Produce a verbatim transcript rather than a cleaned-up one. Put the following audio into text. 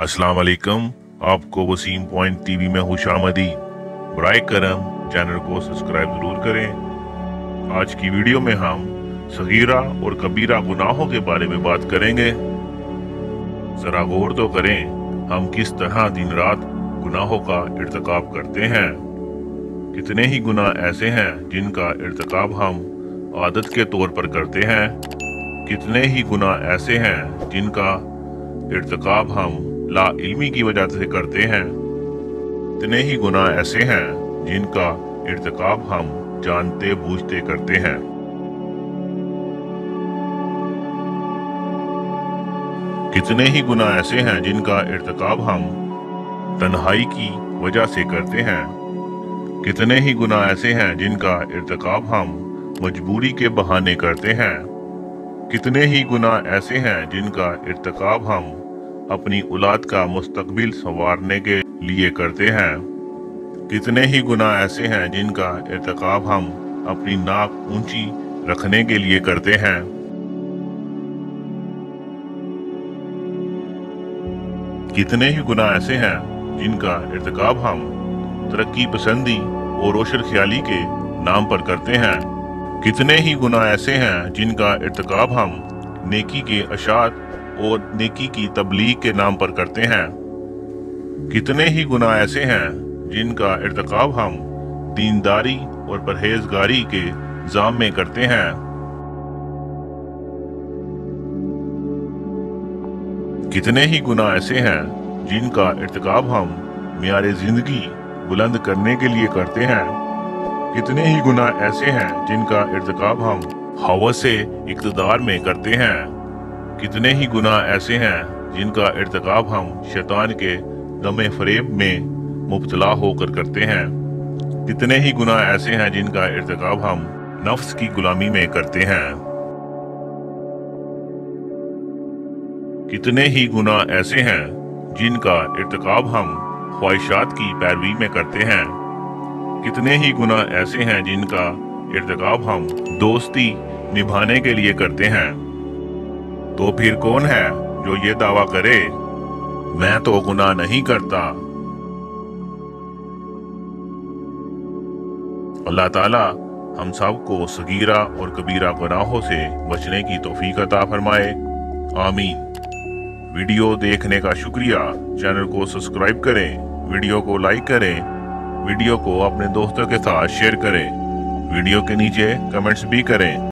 अस्सलाम वालेकुम, आपको वसीम पॉइंट टीवी में खुशामदीद। बराए करम चैनल को सब्सक्राइब जरूर करें। आज की वीडियो में हम सगीरा और कबीरा गुनाहों के बारे में बात करेंगे। जरा गौर तो करें, हम किस तरह दिन रात गुनाहों का इर्तिकाब करते हैं। कितने ही गुनाह ऐसे हैं जिनका इर्तिकाब हम आदत के तौर पर करते हैं। कितने ही गुनाह ऐसे हैं जिनका इर्तिकाब हम ला इल्मी की वजह से करते हैं। इतने ही गुनाह ऐसे हैं जिनका इर्तिकाब हम जानते बूझते करते हैं। कितने ही गुनाह ऐसे हैं जिनका इर्तिकाब हम तन्हाई की वजह से करते हैं। कितने ही गुनाह ऐसे हैं जिनका इर्तिकाब हम मजबूरी के बहाने करते हैं। कितने ही गुनाह ऐसे हैं जिनका इर्तिकाब हम अपनी औलाद का मुस्तकबिल संवारने के लिए करते हैं। कितने ही गुनाह ऐसे हैं जिनका इर्तिकाब हम अपनी नाक ऊंची रखने के लिए करते हैं। कितने ही गुनाह ऐसे हैं जिनका इर्तिकाब हम तरक्की पसंदी और रोशन ख्याली के नाम पर करते हैं। कितने ही गुनाह ऐसे हैं जिनका इर्तिकाब हम नेकी के अशात और नेकी की तबलीग के नाम पर करते हैं। कितने ही गुनाह ऐसे हैं जिनका इर्तिकाब हम दीनदारी और परहेजगारी के जाम में करते हैं। कितने ही गुनाह ऐसे हैं जिनका इर्तिकाब हम मियारे जिंदगी बुलंद करने के लिए करते हैं। कितने ही गुनाह ऐसे हैं जिनका इर्तिकाब हम हवा से इक़्तिदार में करते हैं। कितने ही गुनाह ऐसे हैं जिनका इर्तिकाब हम शैतान के गमे फरेब में मुब्तला होकर करते हैं। कितने ही गुनाह ऐसे हैं जिनका इर्तिकाब हम नफ्स की गुलामी में करते हैं। कितने ही गुनाह ऐसे हैं जिनका इर्तिकाब हम ख्वाहिशात की पैरवी में करते हैं। कितने ही गुनाह ऐसे हैं जिनका इर्तिकाब हम दोस्ती निभाने के लिए करते हैं। तो फिर कौन है जो ये दावा करे मैं तो गुनाह नहीं करता। अल्लाह ताला हम सब को सगीरा और कबीरा गुनाहों से बचने की तौफीक अता फरमाए, आमीन। वीडियो देखने का शुक्रिया। चैनल को सब्सक्राइब करें, वीडियो को लाइक करें, वीडियो को अपने दोस्तों के साथ शेयर करें। वीडियो के नीचे कमेंट्स भी करें।